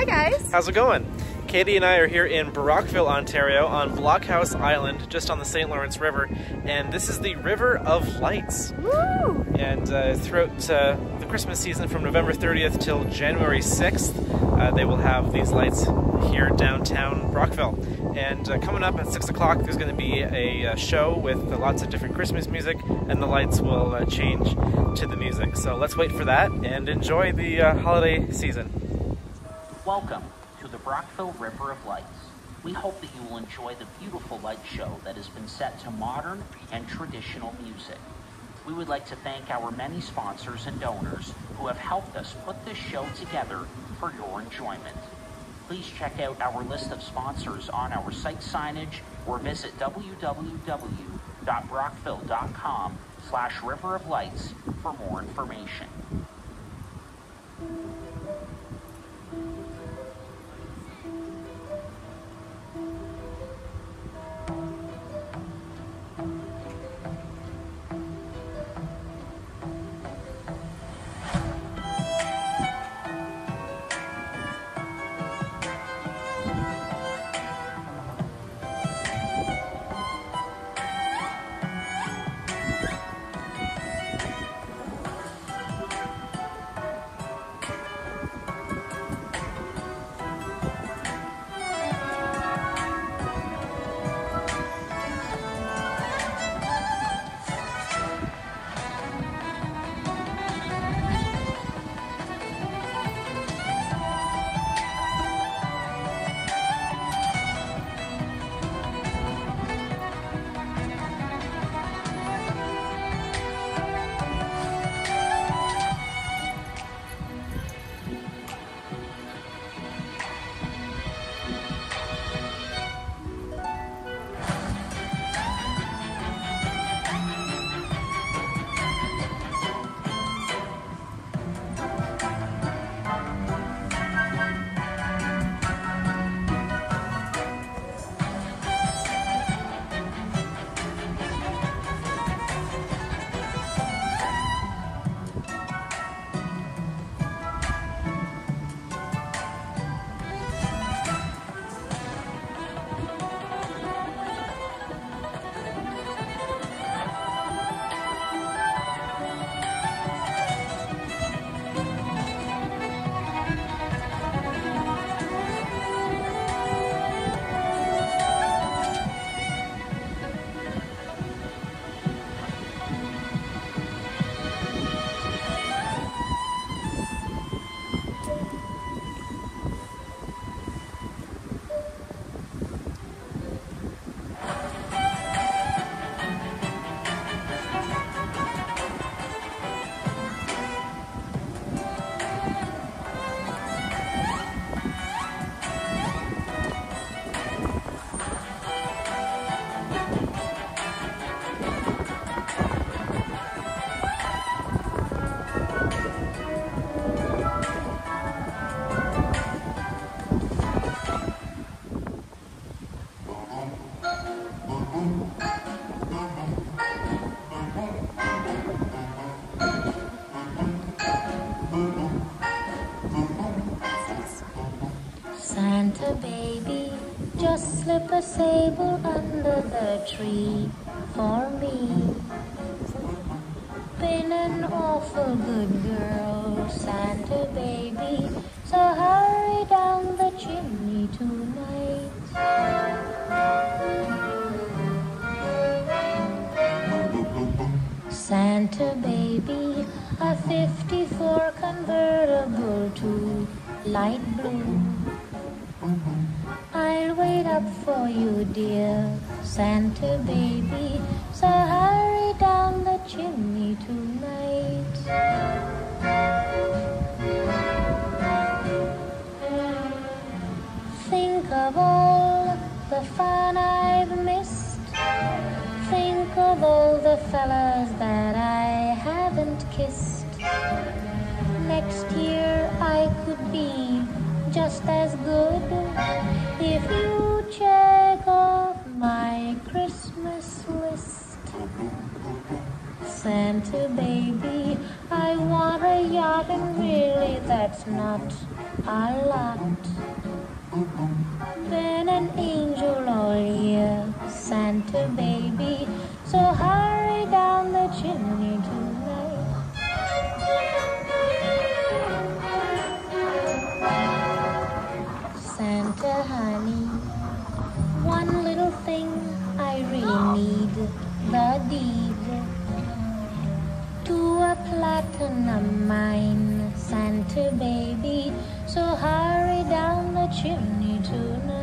Hi guys. How's it going? Katie and I are here in Brockville, Ontario on Blockhouse Island, just on the St. Lawrence River, and this is the River of Lights. Woo! And throughout the Christmas season from November 30th till January 6th, they will have these lights here downtown Brockville. And coming up at 6 o'clock there's going to be a show with lots of different Christmas music, and the lights will change to the music. So let's wait for that and enjoy the holiday season. Welcome to the Brockville River of Lights. We hope that you will enjoy the beautiful light show that has been set to modern and traditional music. We would like to thank our many sponsors and donors who have helped us put this show together for your enjoyment. Please check out our list of sponsors on our site signage or visit www.brockville.com/River of Lights for more information. Santa baby, just slip a sable under the tree for me. Been an awful good girl, Santa baby, so hurry down the chimney tonight. Santa baby, a 54 convertible to light blue. I'll wait up for you, dear Santa baby, so hurry down the chimney tonight. Think of all the fun I've missed. Think of all the fellas that I haven't kissed. Next year I could be just as good if you check off my Christmas list. Santa baby, I want a yacht, and really that's not a lot. Then an angel all year sent a baby, so hurry down the chimney tonight. Santa honey, one little thing I really need, the deed to a platinum mine. Santa baby, so hurry down the chimney tonight.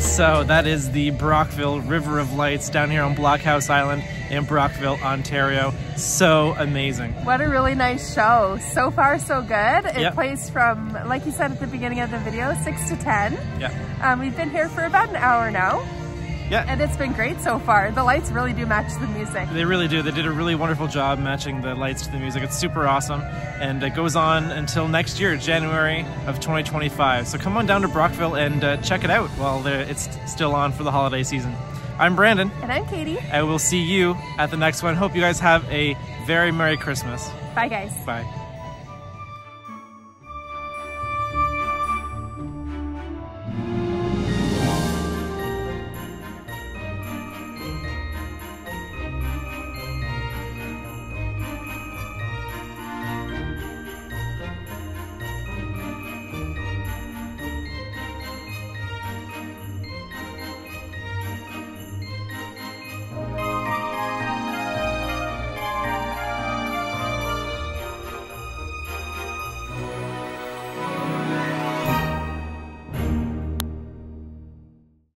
So that is the Brockville River of Lights down here on Blockhouse Island in Brockville, Ontario. So amazing. What a really nice show. So far, so good. It plays from, like you said at the beginning of the video, 6 to 10. Yeah. We've been here for about an hour now. Yeah. And it's been great so far. The lights really do match the music. They really do. They did a really wonderful job matching the lights to the music. It's super awesome. And it goes on until next year, January of 2025. So come on down to Brockville and check it out while it's still on for the holiday season. I'm Brandon. And I'm Katie. And we'll see you at the next one. Hope you guys have a very Merry Christmas. Bye, guys. Bye.